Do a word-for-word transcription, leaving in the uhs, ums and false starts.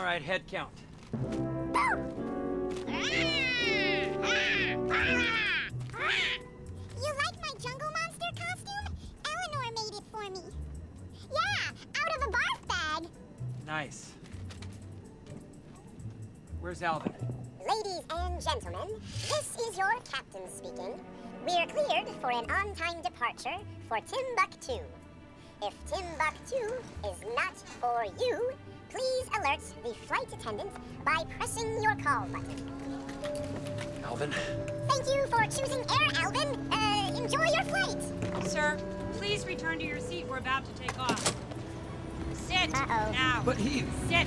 All right, head count. You like my jungle monster costume? Eleanor made it for me. Yeah, out of a barf bag. Nice. Where's Alvin? Ladies and gentlemen, this is your captain speaking. We are cleared for an on-time departure for Timbuktu. If Timbuktu is not for you, please alert the flight attendant by pressing your call button. Alvin? Thank you for choosing air, Alvin. Uh, enjoy your flight. Sir, please return to your seat. We're about to take off. Sit. Uh-oh. Now. But he... Sit.